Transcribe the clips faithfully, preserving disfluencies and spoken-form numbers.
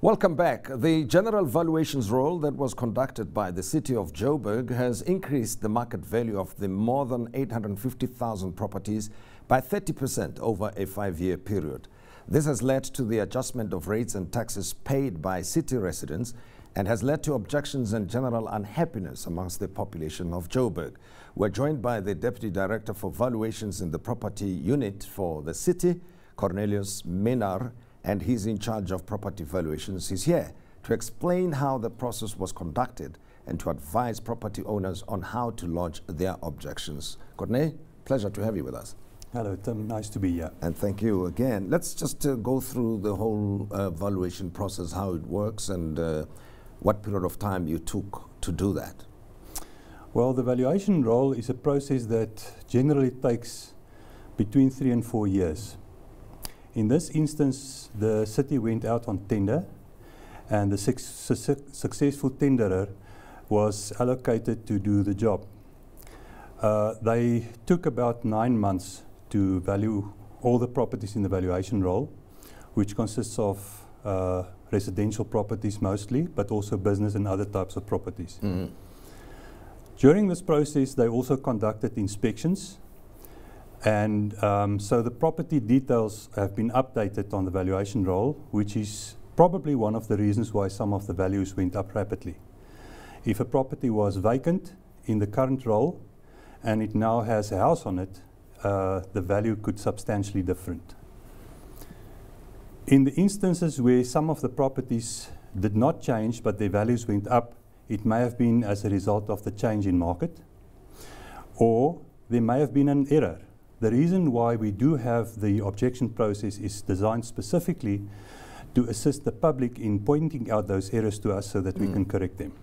Welcome back. The general valuations roll that was conducted by the City of Joburg has increased the market value of the more than eight hundred fifty thousand properties by thirty percent over a five-year period. This has led to the adjustment of rates and taxes paid by city residents and has led to objections and general unhappiness amongst the population of Joburg. We're joined by the Deputy Director for Valuations in the Property Unit for the City, Cornelius Minaar, and he's in charge of property valuations. He's here to explain how the process was conducted and to advise property owners on how to lodge their objections. Corne, pleasure to have you with us. Hello, Tim. Nice to be here. And thank you again. Let's just uh, go through the whole uh, valuation process, how it works, and uh, what period of time you took to do that. Well, the valuation roll is a process that generally takes between three and four years. In this instance, the city went out on tender, and the su su successful tenderer was allocated to do the job. Uh, they took about nine months to value all the properties in the valuation roll, which consists of uh, residential properties mostly, but also business and other types of properties. Mm-hmm. During this process, they also conducted inspections. And um, so the property details have been updated on the valuation roll, which is probably one of the reasons why some of the values went up rapidly. If a property was vacant in the current roll and it now has a house on it, uh, the value could substantially different. In the instances where some of the properties did not change but their values went up, it may have been as a result of the change in market, or there may have been an error. The reason why we do have the objection process is designed specifically to assist the public in pointing out those errors to us so that mm. we can correct them.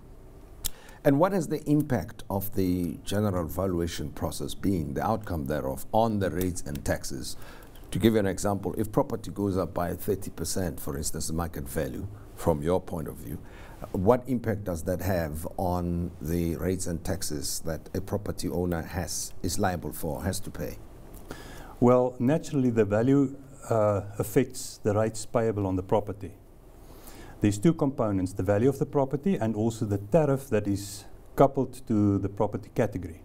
And what is the impact of the general valuation process being, the outcome thereof, on the rates and taxes? To give you an example, if property goes up by thirty percent, for instance, the market value, from your point of view, uh, what impact does that have on the rates and taxes that a property owner has, is liable for, has to pay? Well, naturally, the value uh, affects the rates payable on the property. There's two components, the value of the property and also the tariff that is coupled to the property category.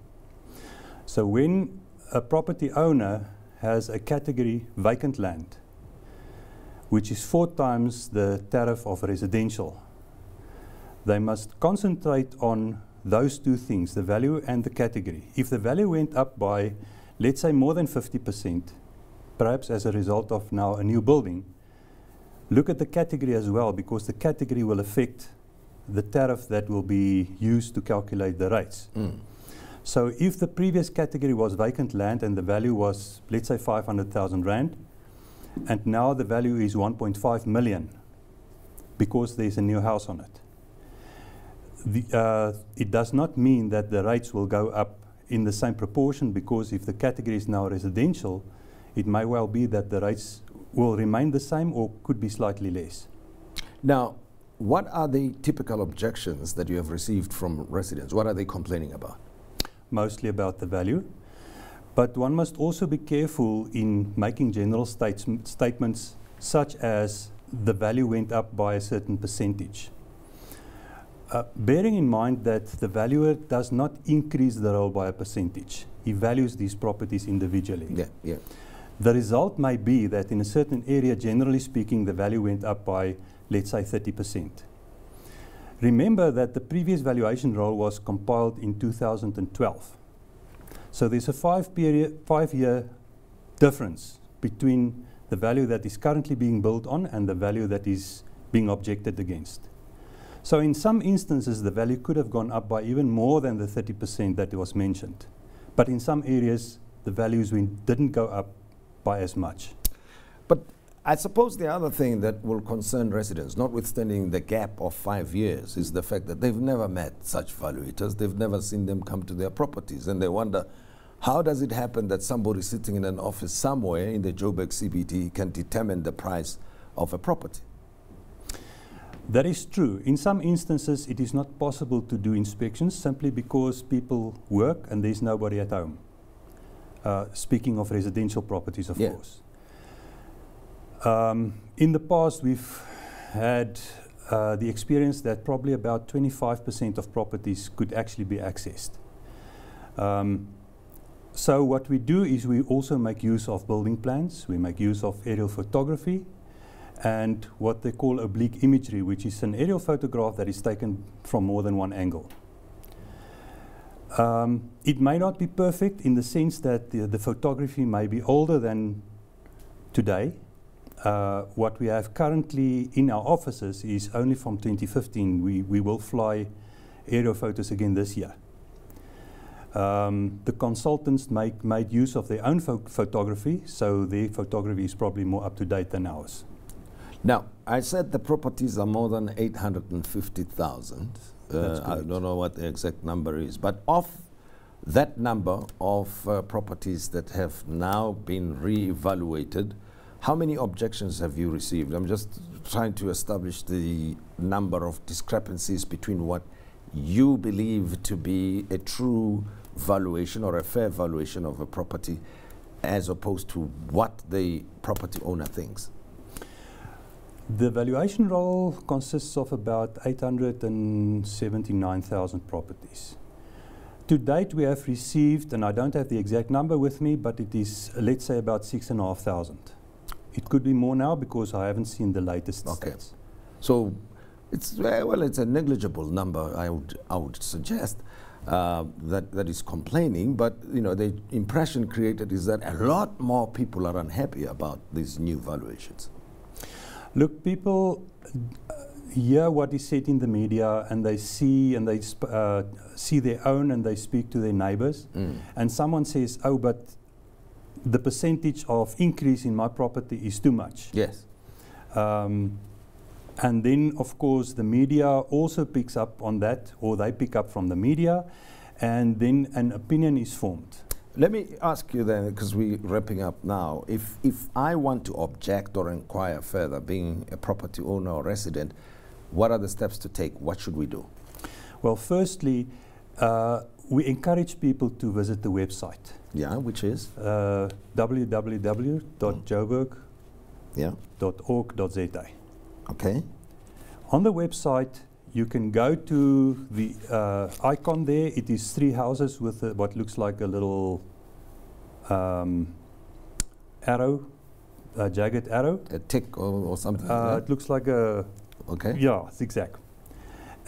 So when a property owner has a category vacant land, which is four times the tariff of residential, they must concentrate on those two things, the value and the category. If the value went up by, let's say, more than fifty percent, perhaps as a result of now a new building, look at the category as well, because the category will affect the tariff that will be used to calculate the rates. Mm. So if the previous category was vacant land and the value was, let's say, five hundred thousand rand, and now the value is one point five million because there's a new house on it, the, uh, it does not mean that the rates will go up in the same proportion, because if the category is now residential, it may well be that the rates will remain the same or could be slightly less. Now, what are the typical objections that you have received from residents? What are they complaining about? Mostly about the value. But one must also be careful in making general statem- statements such as the value went up by a certain percentage. Uh, bearing in mind that the valuer does not increase the roll by a percentage. He values these properties individually. Yeah, yeah. The result may be that in a certain area, generally speaking, the value went up by, let's say, thirty percent. Remember that the previous valuation roll was compiled in two thousand twelve. So there's a five period, five-year difference between the value that is currently being built on and the value that is being objected against. So in some instances, the value could have gone up by even more than the thirty percent that was mentioned. But in some areas, the values didn't go up by as much. But I suppose the other thing that will concern residents, notwithstanding the gap of five years, is the fact that they've never met such valuators. They've never seen them come to their properties. And they wonder, how does it happen that somebody sitting in an office somewhere in the Joburg C B D can determine the price of a property? That is true. In some instances, it is not possible to do inspections simply because people work and there's nobody at home. Uh, speaking of residential properties, of yeah. course. Um, in the past, we've had uh, the experience that probably about twenty-five percent of properties could actually be accessed. Um, so what we do is we also make use of building plans, we make use of aerial photography, and what they call oblique imagery, which is an aerial photograph that is taken from more than one angle. Um, it may not be perfect in the sense that the, the photography may be older than today. Uh, what we have currently in our offices is only from twenty fifteen. We, we will fly aerial photos again this year. Um, the consultants make, made use of their own pho photography, so their photography is probably more up to date than ours. Now, I said the properties are more than eight hundred fifty thousand. Uh, I don't know what the exact number is, but of that number of uh, properties that have now been re-evaluated, how many objections have you received? I'm just trying to establish the number of discrepancies between what you believe to be a true valuation or a fair valuation of a property as opposed to what the property owner thinks. The valuation roll consists of about eight hundred seventy-nine thousand properties. To date we have received, and I don't have the exact number with me, but it is, uh, let's say, about six thousand five hundred. It could be more now because I haven't seen the latest okay. stats. So, it's, uh, well, it's a negligible number, I would, I would suggest, uh, that, that is complaining, but you know, the impression created is that a lot more people are unhappy about these new valuations. Look, people uh, hear what is said in the media, and they see and they sp uh, see their own, and they speak to their neighbors. Mm. And someone says, "Oh, but the percentage of increase in my property is too much." Yes. Um, and then, of course, the media also picks up on that, or they pick up from the media, and then an opinion is formed. Let me ask you then, because we're wrapping up now, if, if I want to object or inquire further, being a property owner or resident, what are the steps to take? What should we do? Well, firstly, uh, we encourage people to visit the website. Yeah, which is? Uh, w w w dot joburg dot org dot z a. Okay. On the website, you can go to the uh, icon there. It is three houses with uh, what looks like a little um, arrow, a jagged arrow. A tick or, or something uh, like that? It looks like a... Okay. Yeah, zigzag.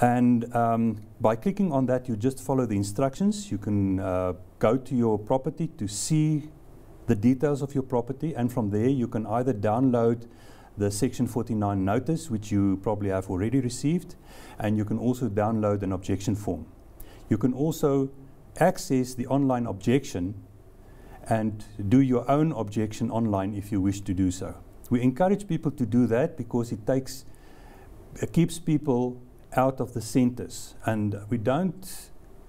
And um, by clicking on that, you just follow the instructions. You can uh, go to your property to see the details of your property, and from there you can either download the Section forty-nine notice, which you probably have already received, and you can also download an objection form. You can also access the online objection and do your own objection online if you wish to do so. We encourage people to do that because it takes, it keeps people out of the centers, and we don't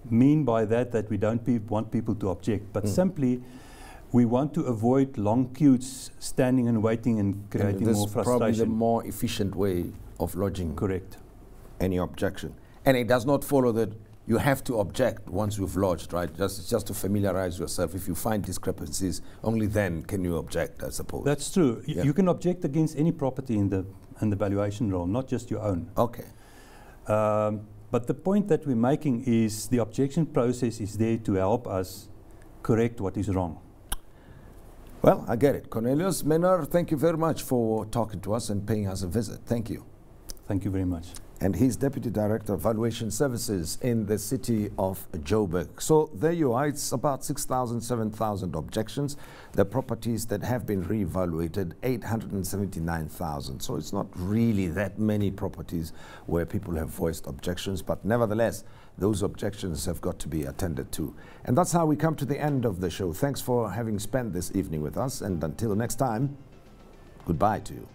mean by that that we don't pe- want people to object, but mm. simply we want to avoid long queues, standing and waiting and creating and more frustration. This is probably the more efficient way of lodging Correct. any objection. And it does not follow that you have to object once you've lodged, right? Just, just to familiarize yourself. If you find discrepancies, only then can you object, I suppose. That's true. Y yeah. You can object against any property in the, in the valuation roll, not just your own. Okay. Um, but the point that we're making is the objection process is there to help us correct what is wrong. Well, I get it. Cornelius Minaar, thank you very much for talking to us and paying us a visit. Thank you. Thank you very much. And he's Deputy Director of Valuation Services in the City of Joburg. So there you are. It's about six thousand, seven thousand objections. The properties that have been re-evaluated, eight hundred seventy-nine thousand. So it's not really that many properties where people have voiced objections, but nevertheless, those objections have got to be attended to. And that's how we come to the end of the show. Thanks for having spent this evening with us, and until next time, goodbye to you.